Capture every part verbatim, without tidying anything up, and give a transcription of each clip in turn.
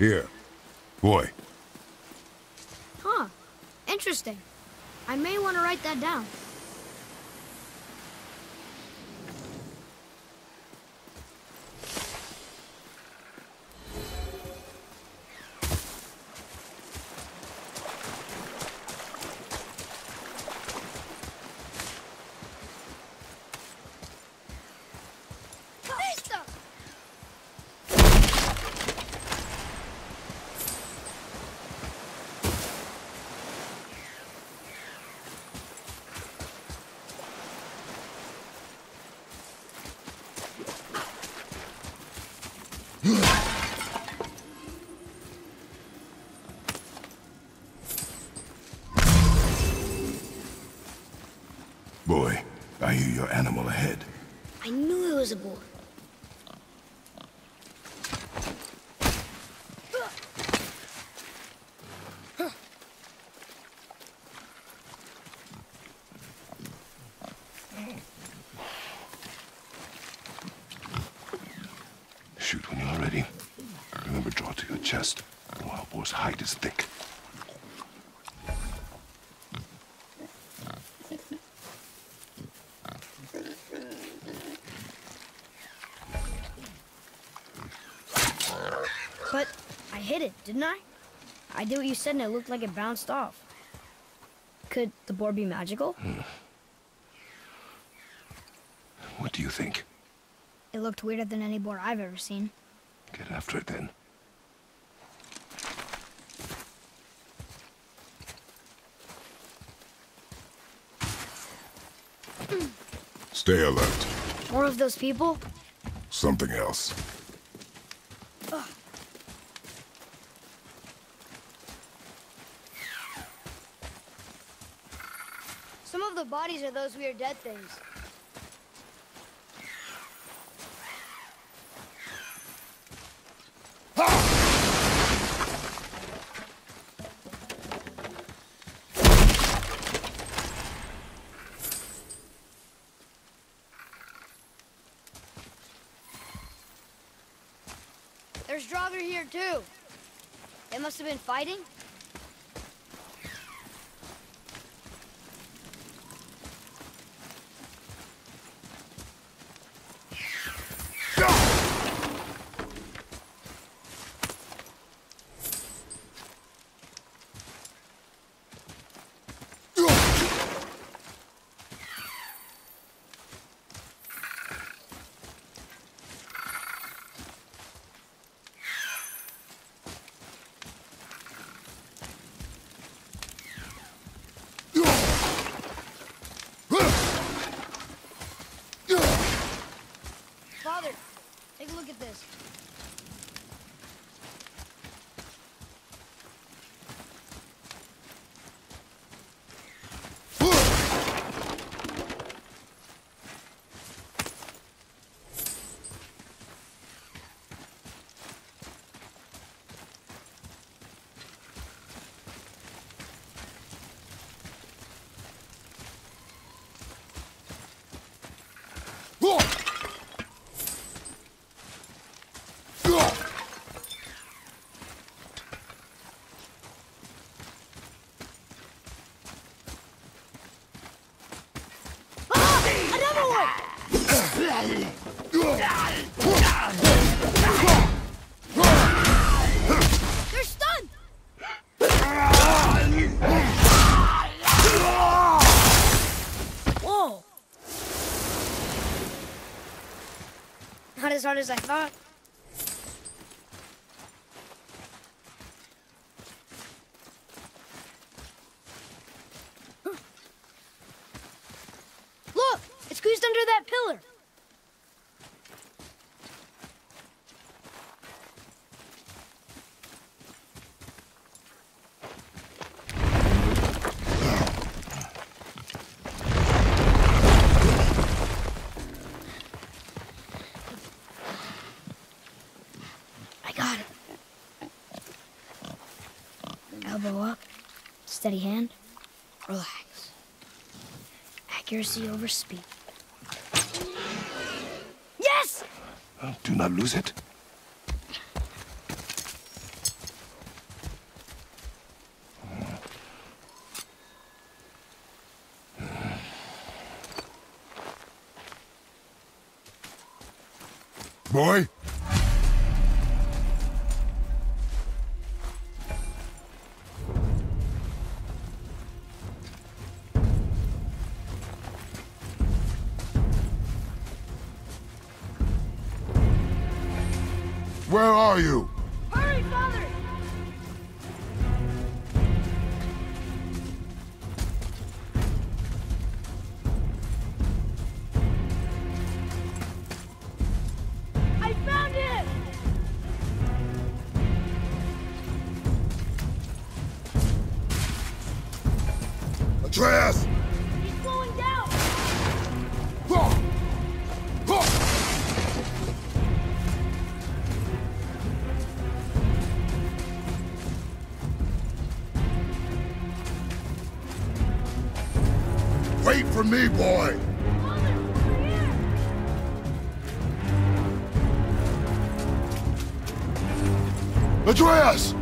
Here. Boy. Huh. Interesting. I may want to write that down. Boy, I hear your animal ahead. I knew it was a boy. Shoot when you're ready. Remember, draw to your chest. The wild boar's hide is thick. But I hit it, didn't I? I did what you said and it looked like it bounced off. Could the boar be magical? Hmm. What do you think? It looked weirder than any boar I've ever seen. Get after it then. Stay alert. More of those people? Something else. Ugh. Some of the bodies are those weird dead things. There's Draugr here too. They must have been fighting. Take a look at this. They're stunned! Whoa! Not as hard as I thought. Look! It squeezed under that pillar! Elbow up, steady hand, relax. Accuracy over speed. Yes! Do not lose it. boy. Where are you? Hurry, father! I found him! Atreus! He's slowing down! Oh. Wait for me, boy! Father, over here! Adrias! Where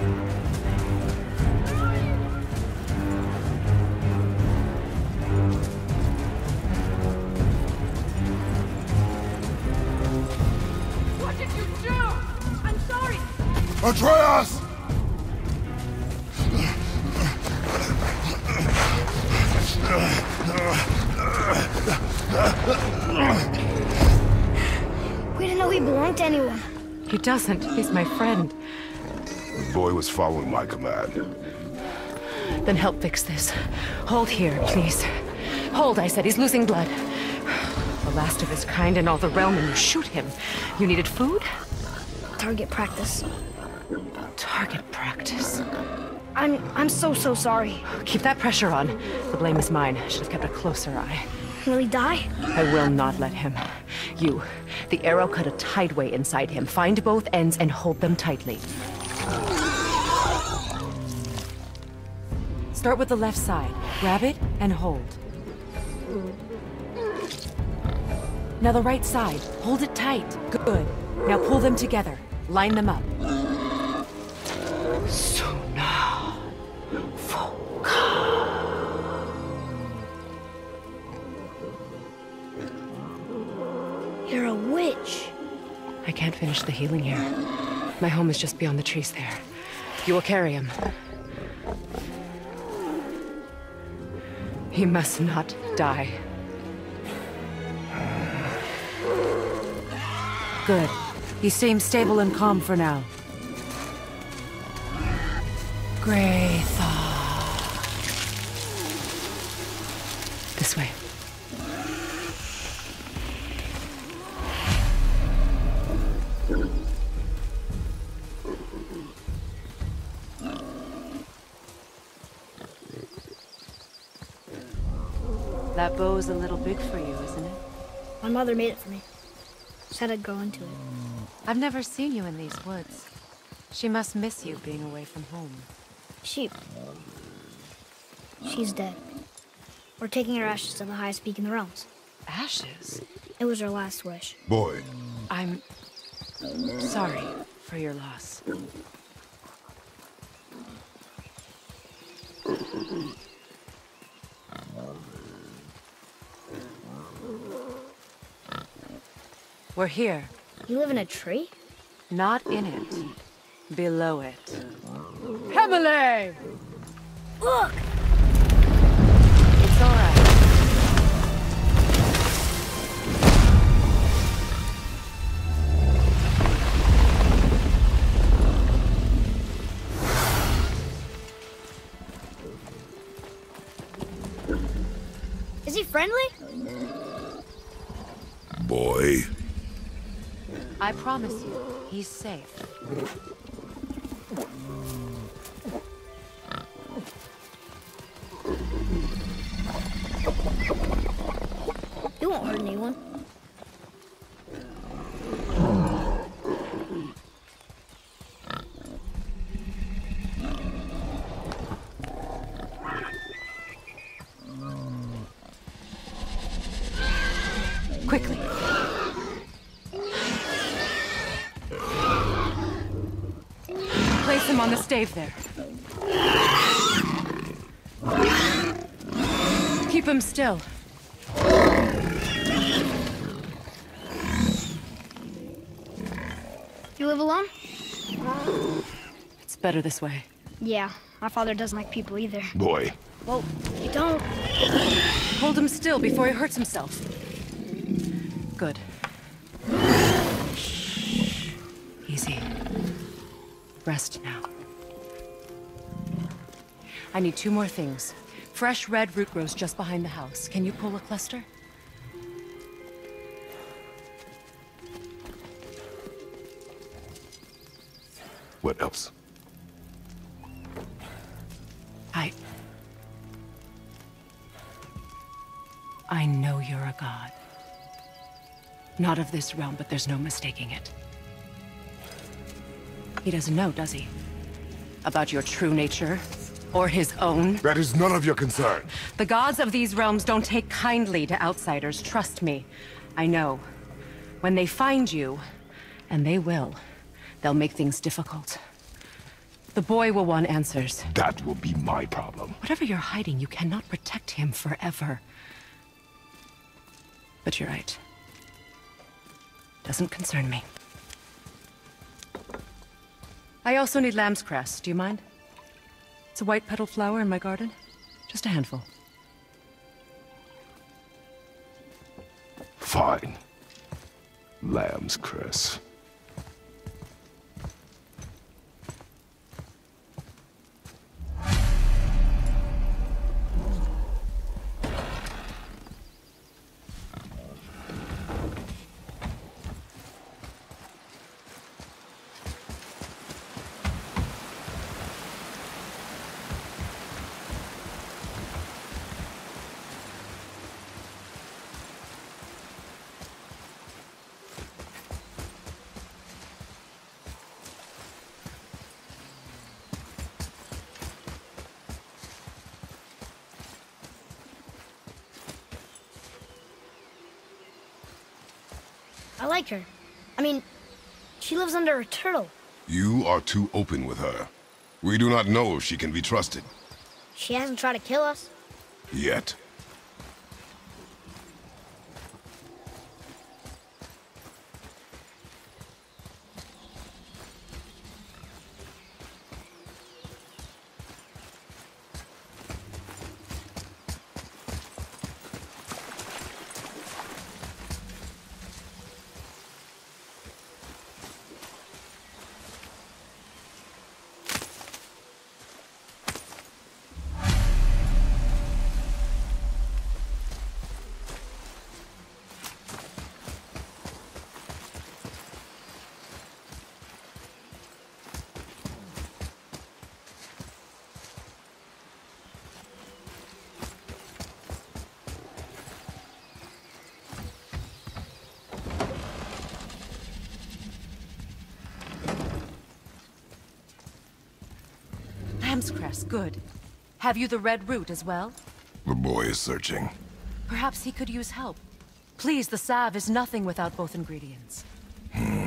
are you? What did you do? I'm sorry! Atreus! We didn't know he belonged to anyone. He doesn't. He's my friend. The boy was following my command. Then help fix this. Hold here, please. Hold, I said. He's losing blood. The last of his kind in all the realm, and you shoot him. You needed food? Target practice. Target practice. I'm... I'm so, so sorry. Keep that pressure on. The blame is mine. Should have kept a closer eye. Will he die? I will not let him. You. The arrow cut a tideway inside him. Find both ends and hold them tightly. Start with the left side. Grab it and hold. Now the right side. Hold it tight. Good. Now pull them together. Line them up. Sunna. You're a witch. I can't finish the healing here. My home is just beyond the trees there. You will carry him. He must not die. Good. He seems stable and calm for now. Graythar. This way. That bow's a little big for you, isn't it? My mother made it for me. Said I'd grow into it. I've never seen you in these woods. She must miss you being away from home. She... She's dead. We're taking her ashes to the highest peak in the realms. Ashes? It was her last wish. Boy. I'm... sorry for your loss. We're here. You live in a tree? Not in it. Below it. Hemele! Look! It's all right. Is he friendly? Boy. I promise you, he's safe. You won't hurt anyone. Quickly. Place him on the stave there. Keep him still. You live alone? It's better this way. Yeah, my father doesn't like people either. Boy. Well, you don't. Hold him still before he hurts himself. Good. Easy. Rest now. I need two more things. Fresh red root grows just behind the house. Can you pull a cluster? What else? I... I know you're a god. Not of this realm, but there's no mistaking it. He doesn't know, does he? About your true nature? Or his own? That is none of your concern. The gods of these realms don't take kindly to outsiders, trust me. I know. When they find you, and they will, they'll make things difficult. The boy will want answers. That will be my problem. Whatever you're hiding, you cannot protect him forever. But you're right. Doesn't concern me. I also need lamb's cress, do you mind? It's a white petal flower in my garden. Just a handful. Fine. Lamb's cress. I like her. I mean, she lives under a turtle. You are too open with her. We do not know if she can be trusted. She hasn't tried to kill us. Yet. Lamb's cress, good. Have you the red root as well? The boy is searching. Perhaps he could use help. Please, the salve is nothing without both ingredients. Hmm.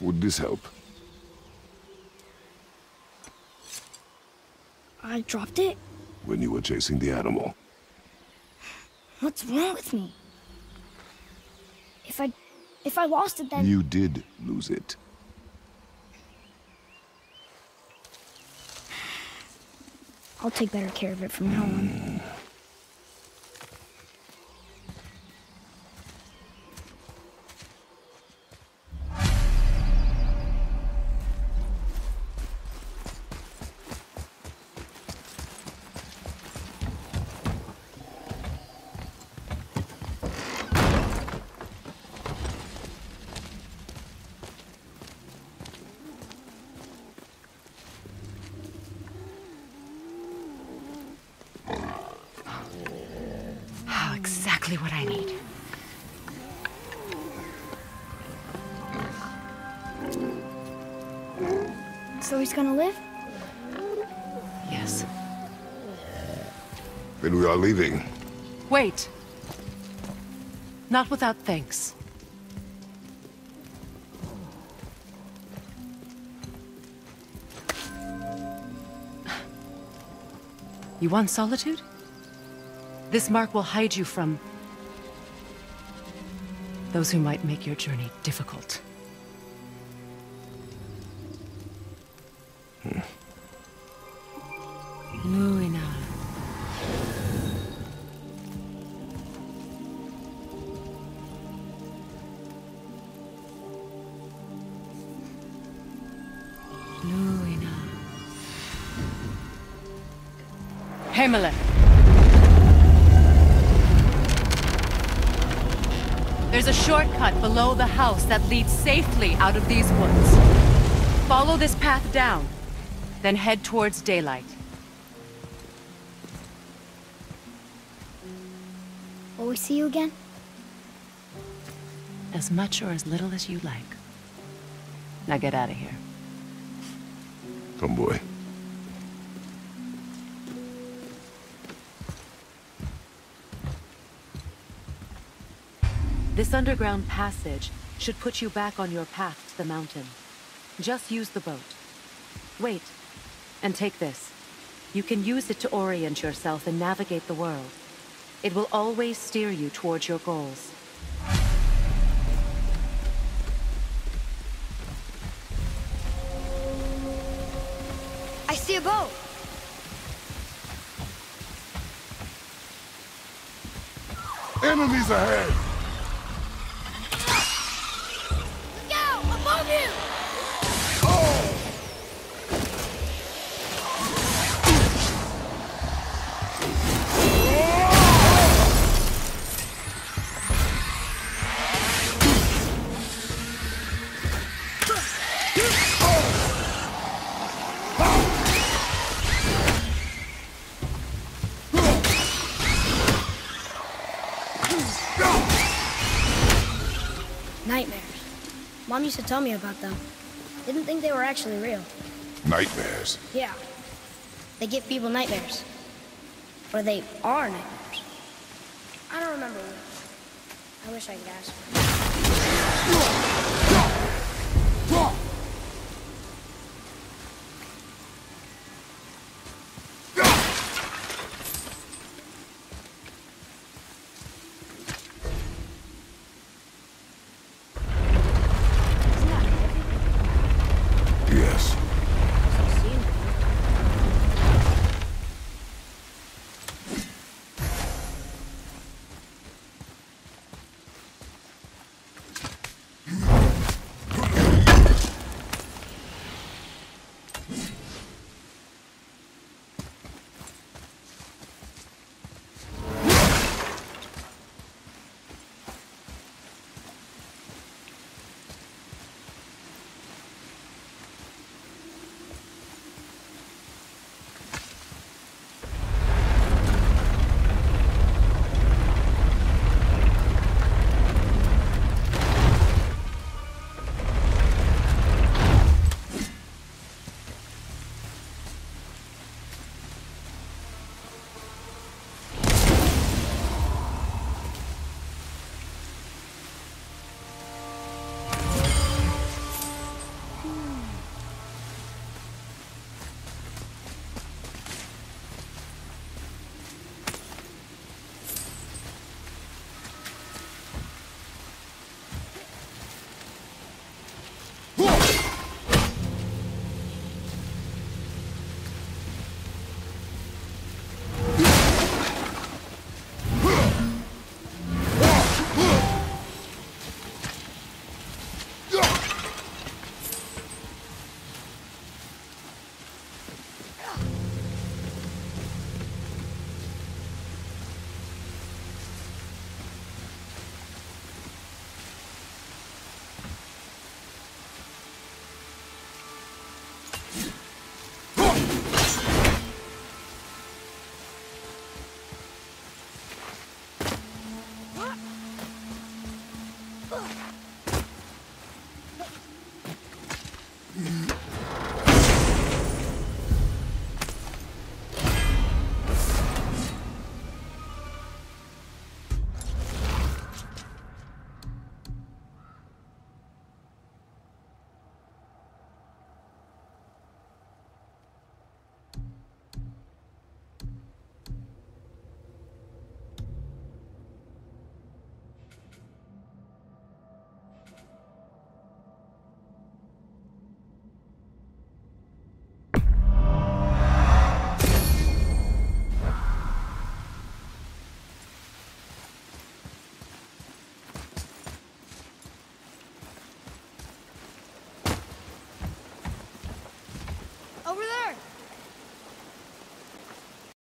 Would this help? I dropped it? When you were chasing the animal. What's wrong with me? If I... if I lost it, then... You did lose it. I'll take better care of it from now on. Exactly what I need. So he's gonna live? Yes. Then we are leaving. Wait. Not without thanks. You want solitude? This mark will hide you from those who might make your journey difficult. Hmm. Muina. Luina. Hemele. There's a shortcut below the house that leads safely out of these woods. Follow this path down. Then head towards daylight. Will we see you again? As much or as little as you like. Now get out of here. Come, boy. This underground passage should put you back on your path to the mountain. Just use the boat. Wait. And take this. You can use it to orient yourself and navigate the world. It will always steer you towards your goals. I see a boat! Enemies ahead! Look out! Above you! Oh! Mom used to tell me about them. Didn't think they were actually real. Nightmares? Yeah. They give people nightmares. Or they are nightmares. I don't remember which. I wish I could ask.